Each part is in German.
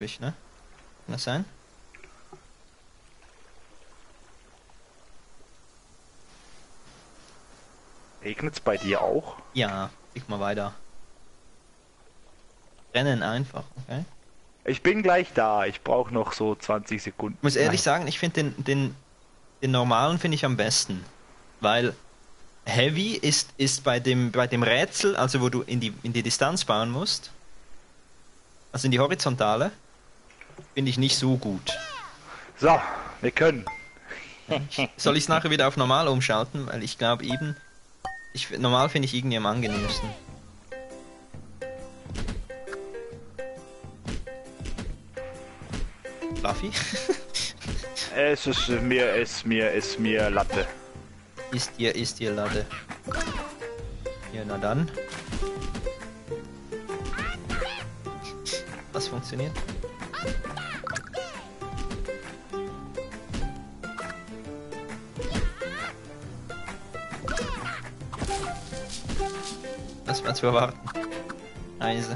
Ich, ne? Kann das sein? Regnet's bei dir auch? Ja, flieg mal weiter. Rennen einfach, okay? Ich bin gleich da, ich brauche noch so 20 Sekunden. Ich muss ehrlich sagen, ich finde den normalen finde ich am besten. Weil Heavy ist bei dem Rätsel, also wo du in die Distanz bauen musst, also in die Horizontale, finde ich nicht so gut. So, wir können. Soll ich es nachher wieder auf normal umschalten? Weil ich glaube eben... normal finde ich irgendwie am angenehmsten. Fluffy? Es ist mir Latte. Ist dir Latte. Ja, na dann. Das funktioniert. Das war zu erwarten. Nice.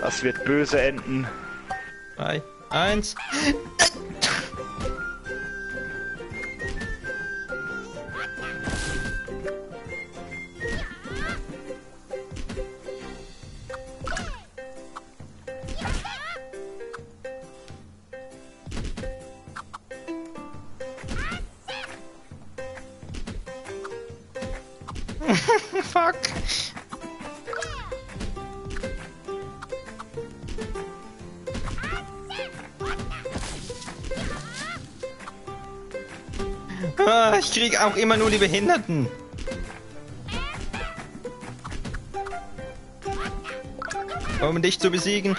Das wird böse enden. 3, 1. Fuck. Ah, ich krieg auch immer nur die Behinderten. Um dich zu besiegen.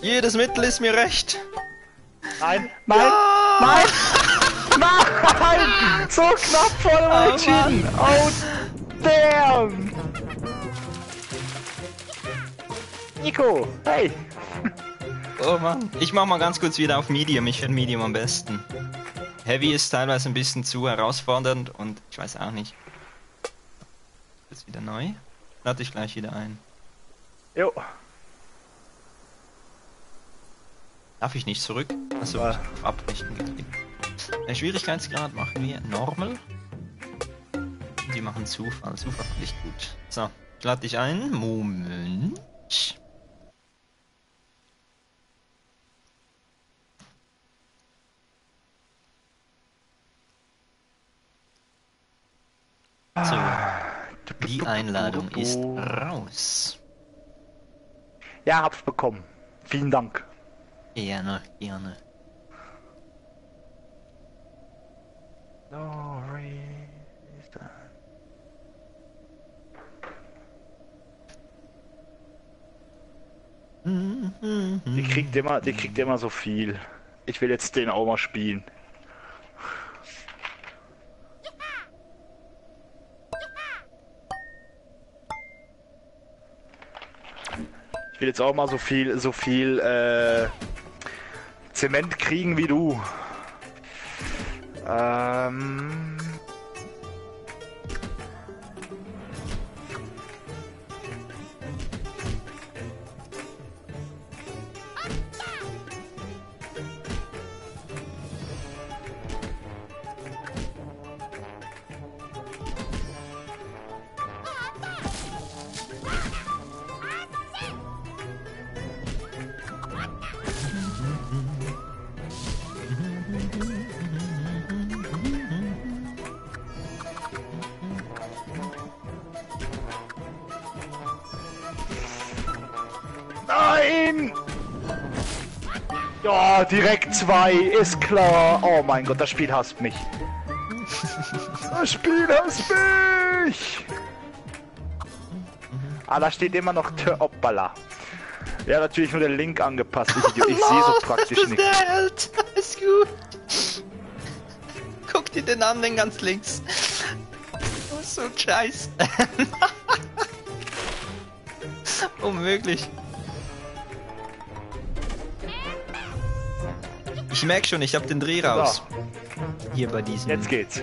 Jedes Mittel ist mir recht. Nein, nein, ja! Nein. Nein! So knapp vor dem Entschieden! Oh, damn! Nico, hey! Oh Mann, ich mach mal ganz kurz wieder auf Medium, ich finde Medium am besten. Heavy ist teilweise ein bisschen zu herausfordernd und ich weiß auch nicht. Ist wieder neu? Lade ich gleich wieder ein. Jo. Darf ich nicht zurück? Achso, ich hab auf Abbrechen geklickt. Der Schwierigkeitsgrad machen wir normal. Die machen Zufall. Zufall nicht gut. So, ich lade dich ein. Moment. So, die Einladung ist raus. Ja, hab's bekommen. Vielen Dank. Gerne, gerne. No reason. Die kriegt immer so viel. Ich will jetzt den auch mal spielen. Ich will jetzt auch mal so viel Zement kriegen wie du. Ja, direkt 2, ist klar. Oh mein Gott, das Spiel hasst mich. Das Spiel hasst mich! Ah, da steht immer noch Hoppala. Ja, natürlich nur der Link angepasst. Ich sehe so praktisch nichts. Ist gut. Guck dir den an, den ganz links. Oh, so ein Scheiß. Unmöglich. Ich merke schon, ich habe den Dreh raus. So. Hier bei diesem. Jetzt geht's.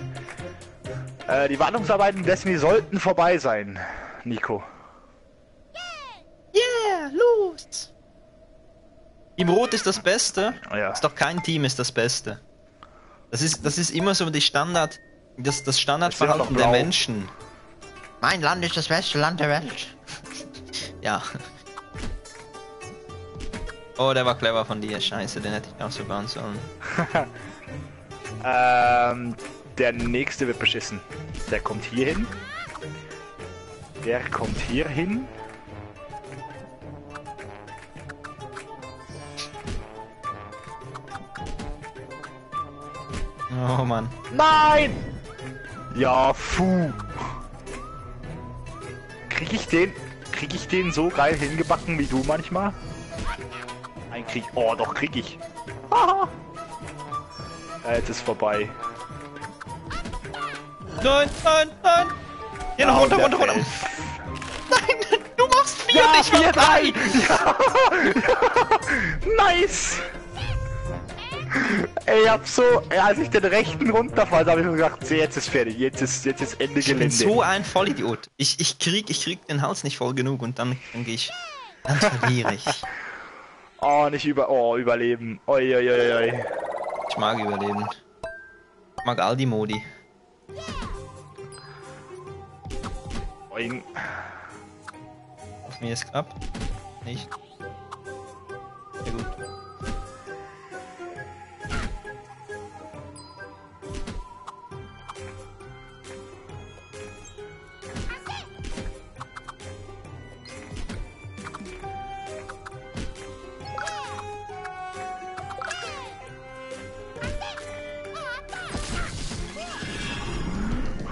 Die Warnungsarbeiten Destiny sollten vorbei sein, Nico. Yeah, los! Team Rot ist das Beste. Oh ja. Ist doch kein Team ist das Beste. Das ist immer so die Standard, das Standardverhalten der Menschen. Mein Land ist das beste Land der Welt. Ja. Oh, der war clever von dir. Scheiße, den hätte ich auch so bauen sollen. Der nächste wird beschissen. Der kommt hier hin. Der kommt hier hin. Oh Mann. Nein! Ja, puh. Krieg ich den so geil hingebacken wie du manchmal? Nein, oh, doch krieg ich. Haha. Jetzt ist vorbei. Nein, nein, nein! Ja, noch runter! Nein, du machst 4, ja, ich mach 3! Ja. Nice! Ey, ich hab so, als ich den rechten runterfall, habe ich mir gedacht, jetzt ist fertig, jetzt ist Ende Gelände. Ich bin so ein Vollidiot. Ich krieg den Hals nicht voll genug und dann gehe ich. Dann verliere ich. Oh, nicht überleben. Oi, oi, oi, oi. Ich mag überleben. Ich mag all die Modi. Boing. Auf mir ist knapp. Nicht. Sehr gut.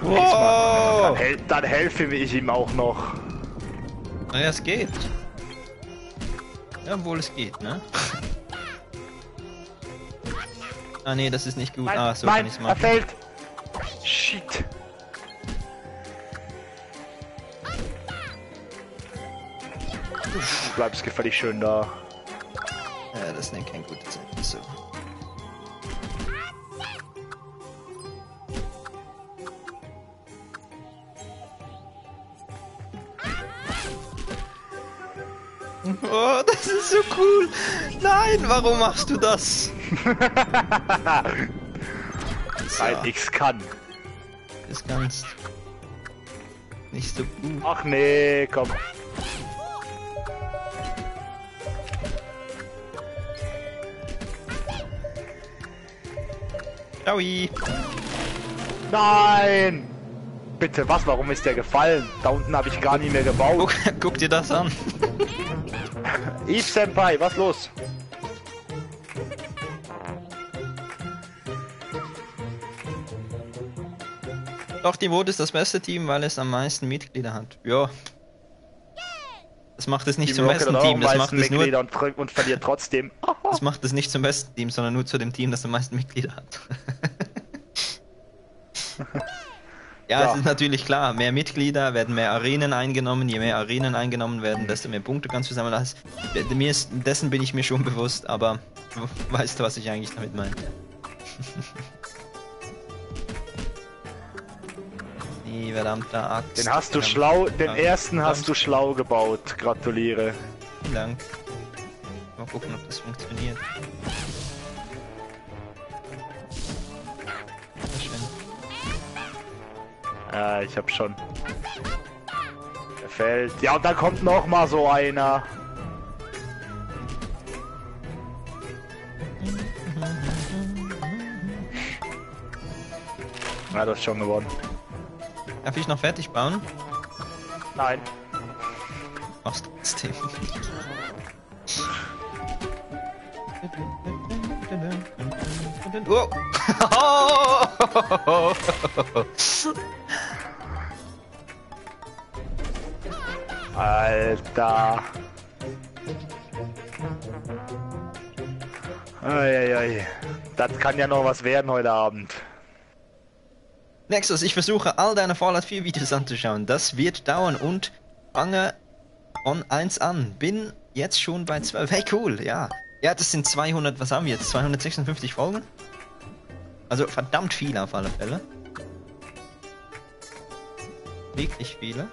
Oh. Dann helfe ich ihm auch noch. Naja, es geht. Ja, obwohl es geht, ne? Ah ne, das ist nicht gut. Nein, ah, so kann ich's machen. Er fällt. Shit. Du bleibst gefällig schön da. Ja, das ist kein gutes Ende, so. Oh, das ist so cool! Nein, warum machst du das? Weil ich's kann. Das kannst. Nicht so gut. Ach nee, komm. Ciaoie. Nein! Bitte was? Warum ist der gefallen? Da unten habe ich gar nicht mehr gebaut. Guck dir das an. Eve Senpai, was los? Doch, die Rot ist das beste Team, weil es am meisten Mitglieder hat. Ja. Das macht es nicht zum besten Team, das macht es nur... Und verliert trotzdem. Das macht es nicht zum besten Team, sondern nur zu dem Team, das am meisten Mitglieder hat. Ja, es ist natürlich klar, mehr Mitglieder werden mehr Arenen eingenommen, je mehr Arenen eingenommen werden, desto mehr Punkte kannst du sammeln. Dessen bin ich mir schon bewusst, aber weißt du, was ich eigentlich damit meine? Nee, verdammter Axt. Den hast du schlau, den ersten hast du schlau gebaut, gratuliere. Vielen Dank. Mal gucken, ob das funktioniert. Ja, ich hab schon. Der fällt. Ja, und da kommt noch mal so einer. Ja, das ist schon geworden. Darf ich noch fertig bauen? Nein. Mach's trotzdem. Oh. Alter. Eieiei. Das kann ja noch was werden heute Abend. Nexxoss, ich versuche all deine Fallout 4 Videos anzuschauen. Das wird dauern und fange von 1 an. Bin jetzt schon bei 2. Hey, cool, ja. Ja, das sind 200, was haben wir jetzt? 256 Folgen? Also verdammt viele auf alle Fälle. Wirklich viele.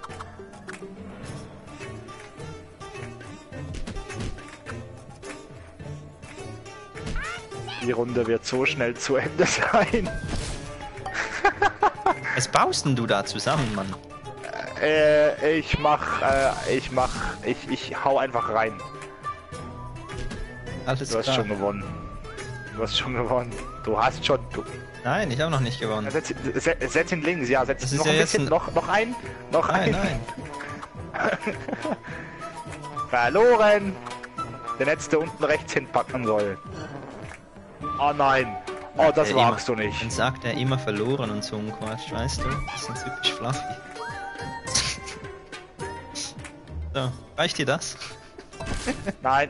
Die Runde wird so schnell zu Ende sein. Was baust denn du da zusammen, Mann? Ich hau einfach rein. Alles klar. Du hast schon gewonnen. Du hast schon gewonnen. Nein, ich habe noch nicht gewonnen. Ja, setz ihn links, ja, setz ihn noch ein bisschen. Noch ein. Verloren! Den hättest du unten rechts hinpacken sollen. Oh nein! Oh, das wagst du nicht. Dann sagt er immer verloren und so ein Quatsch, weißt du? Das ist typisch fluffy. So, reicht dir das? Nein.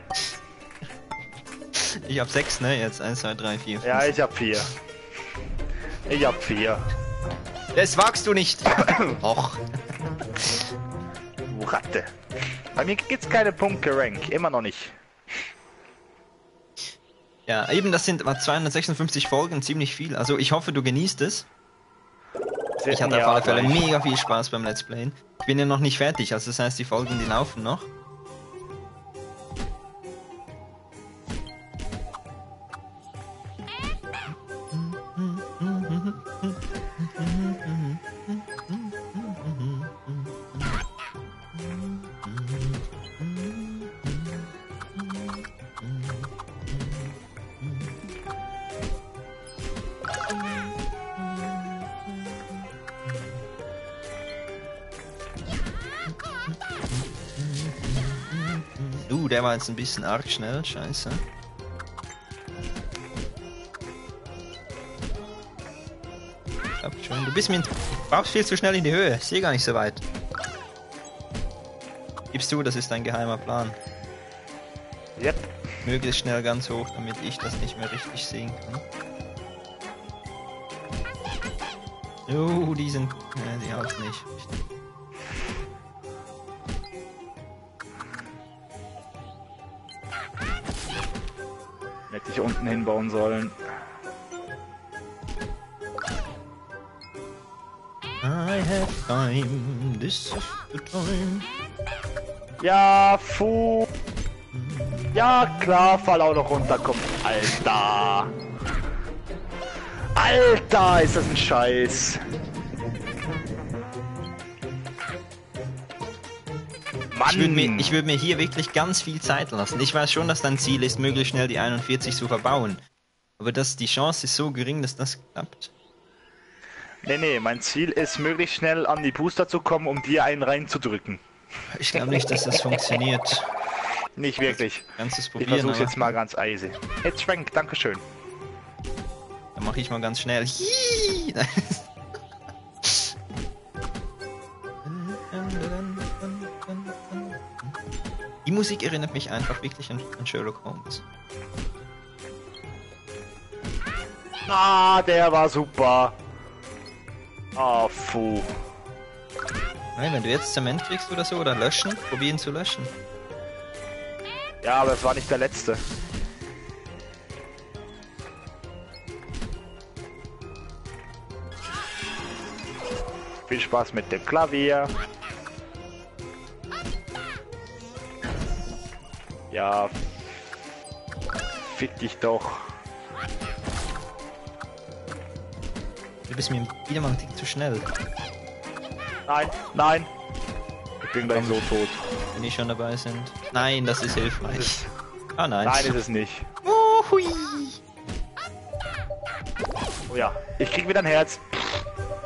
Ich hab 6, ne? Jetzt 1, 2, 3, 4. 5. Ja, ich hab 4. Ich hab 4. Das wagst du nicht! Och. Du Ratte. Bei mir gibt's keine Punkte-Rank. Immer noch nicht. Ja, eben, das sind 256 Folgen, ziemlich viel. Also ich hoffe, du genießt es. Ich hatte auf alle Fälle mega viel Spaß beim Let's Playen. Ich bin ja noch nicht fertig, also das heißt, die Folgen, die laufen noch. Der war jetzt ein bisschen arg schnell, scheiße. Ich hab schon, du bist mir viel zu schnell in die Höhe, ich sehe gar nicht so weit. Gibst du, das ist ein geheimer Plan. Yep. Möglichst schnell ganz hoch, damit ich das nicht mehr richtig sehen kann. Oh, die sind... Ne, die haut's nicht. Hätte ich unten hinbauen sollen. I have time, this is the time. Ja, fu. Ja, klar, fall auch noch runter, komm. Alter. Alter, ist das ein Scheiß. Ich würde mir hier wirklich ganz viel Zeit lassen. Ich weiß schon, dass dein Ziel ist, möglichst schnell die 41 zu verbauen. Aber die Chance ist so gering, dass das klappt. Nee, mein Ziel ist, möglichst schnell an die Booster zu kommen, um dir einen reinzudrücken. Ich glaube nicht, dass das funktioniert. Nicht wirklich. Ganzes Probieren, ich versuch's jetzt mal ganz easy. Jetzt Frank, dankeschön. Dann mache ich mal ganz schnell. Hiii. Die Musik erinnert mich einfach wirklich an Sherlock Holmes. Ah, der war super. Ah, fu. Nein, wenn du jetzt Zement kriegst oder so, oder löschen, probieren zu löschen. Ja, aber es war nicht der letzte. Viel Spaß mit dem Klavier. Ja, fick dich doch. Du bist mir wieder mal ein Tick zu schnell. Nein, nein. Ich bin gleich so tot. Wenn die schon dabei sind. Nein, das ist hilfreich. Ah nein. Nein, ist es nicht. Oh, hui. Oh ja, ich krieg wieder ein Herz.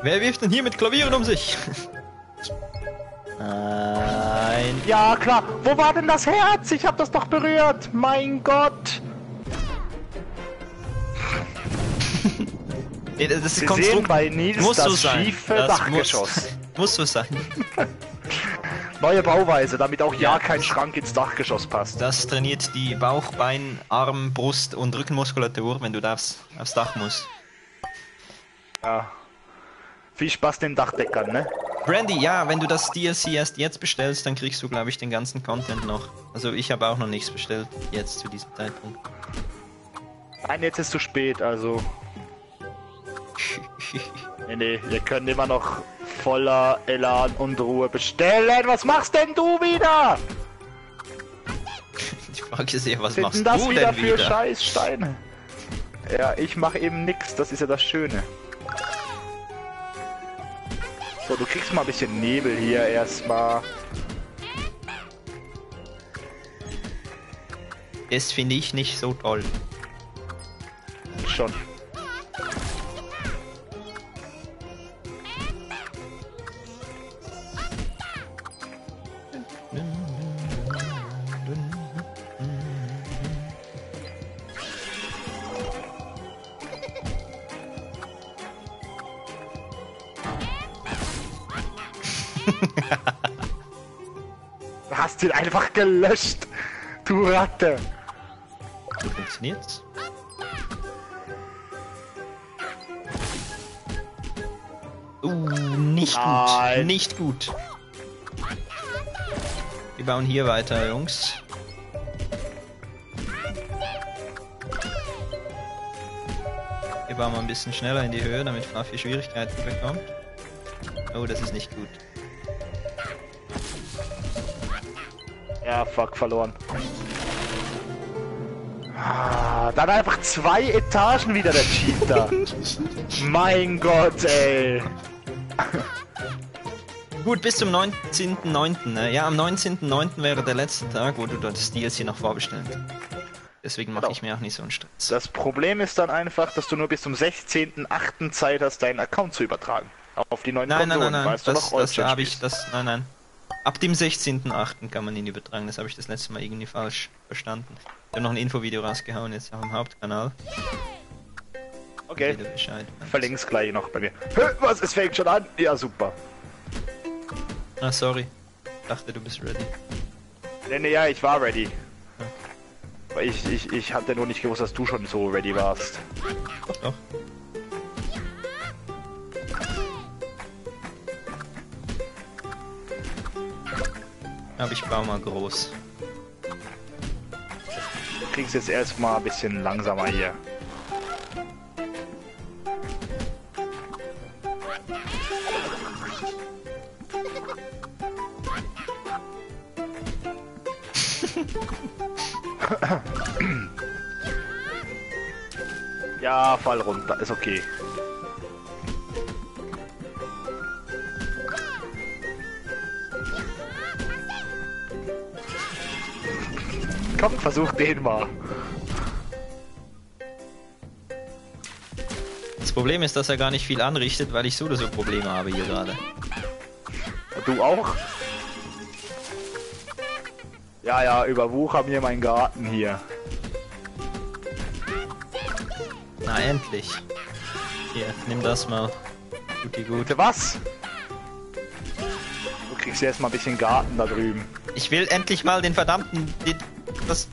Wer wirft denn hier mit Klavieren um sich? Nein. Ja, klar. Wo war denn das Herz? Ich hab das doch berührt. Mein Gott. Nee, das ist Konstrukt. Bei Nils muss das so schiefe Dachgeschoss. Muss so sein. Neue Bauweise, damit auch ja kein Schrank ins Dachgeschoss passt. Das trainiert die Bauch-, Bein-, Arm-, Brust- und Rückenmuskulatur, wenn du aufs Dach musst. Ja. Viel Spaß den Dachdeckern, ne? Brandy, ja, wenn du das DLC erst jetzt bestellst, dann kriegst du, glaube ich, den ganzen Content noch. Also ich habe auch noch nichts bestellt, jetzt zu diesem Zeitpunkt. Nein, jetzt ist zu spät, also... nee, wir können immer noch voller Elan und Ruhe bestellen. Was machst denn du wieder? Ich frage sie, was machst du denn wieder? Für scheiß Steine? Ja, ich mache eben nix, das ist ja das Schöne. So, du kriegst mal ein bisschen Nebel hier erstmal. Das finde ich nicht so toll. Schon. Du hast ihn einfach gelöscht, du Ratte. So funktioniert's. Nicht gut, nicht gut. Wir bauen hier weiter, Jungs. Wir bauen mal ein bisschen schneller in die Höhe, damit Fluffy Schwierigkeiten bekommt. Oh, das ist nicht gut. Ja, fuck, verloren. Ah, dann einfach 2 Etagen wieder der Cheater. Mein Gott, ey. Gut, bis zum 19.09. Ne? Ja, am 19.09. wäre der letzte Tag, wo du dort das DLC noch vorbestellst. Deswegen mache ich mir auch nicht so einen Stress. Das Problem ist dann einfach, dass du nur bis zum 16.08. Zeit hast, deinen Account zu übertragen. Auf die neuen Konsolen. Nein, weißt du noch, das habe ich, nein. Ab dem 16.08. kann man ihn übertragen, das habe ich das letzte Mal irgendwie falsch verstanden. Ich habe noch ein Infovideo rausgehauen, jetzt auf dem Hauptkanal. Okay, verlink's gleich noch bei mir. Was, es fängt schon an? Ja, super. Ah, sorry. Ich dachte, du bist ready. Nee, ja, ich war ready. Aber ich hatte nur nicht gewusst, dass du schon so ready warst. Doch. Aber ich baue mal groß. Du kriegst jetzt erstmal ein bisschen langsamer hier. Ja, fall runter, ist okay. Komm, versuch den mal. Das Problem ist, dass er gar nicht viel anrichtet, weil ich so oder so Probleme habe hier gerade. Du auch? Ja, überwucher mir meinen Garten hier. Na, endlich. Hier, nimm das mal. Gute. Was? Du kriegst ja erstmal ein bisschen Garten da drüben. Ich will endlich mal den verdammten... Das...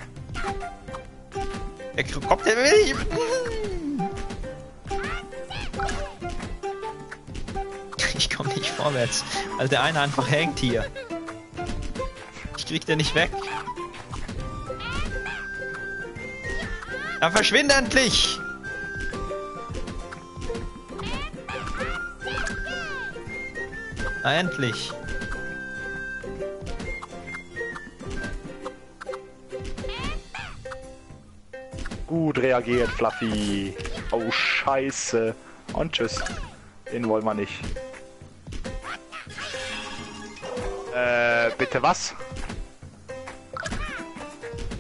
Der kommt der Milch! Ich komme nicht vorwärts, weil der eine einfach hängt hier. Ich krieg den nicht weg. Dann verschwinde endlich! Na endlich! Gut reagiert, Fluffy. Oh, scheiße. Und tschüss. Den wollen wir nicht. Bitte was?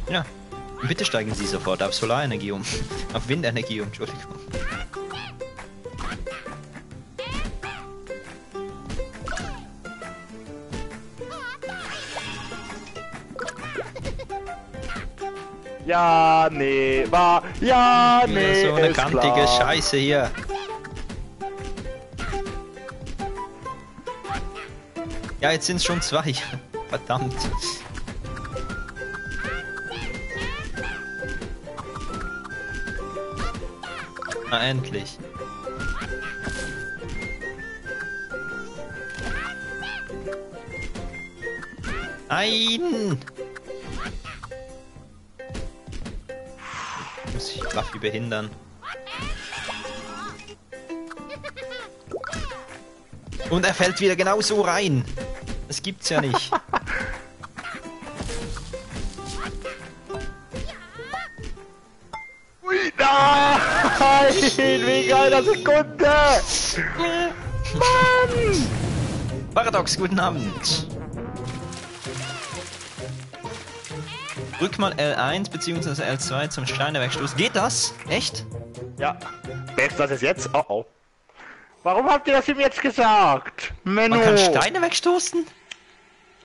Ja. Bitte steigen Sie sofort auf Solarenergie um. Auf Windenergie um, Entschuldigung. Ja, nee, war. Ja, nee. Wieder so eine kantige klar. Scheiße hier. Ja, jetzt sind es schon 2. Verdammt. Na, endlich. Nein! Muss ich Fluffy behindern. Und er fällt wieder genau so rein. Das gibt's ja nicht. Nein! Wie geil das ist, Kunde! Mann! Paradox, guten Abend! Drück mal L1 bzw. L2 zum Steine-Wegstoß. Geht das? Echt? Ja. Wer ist das jetzt? Oh oh. Warum habt ihr das ihm jetzt gesagt? Menno. Man kann Steine wegstoßen?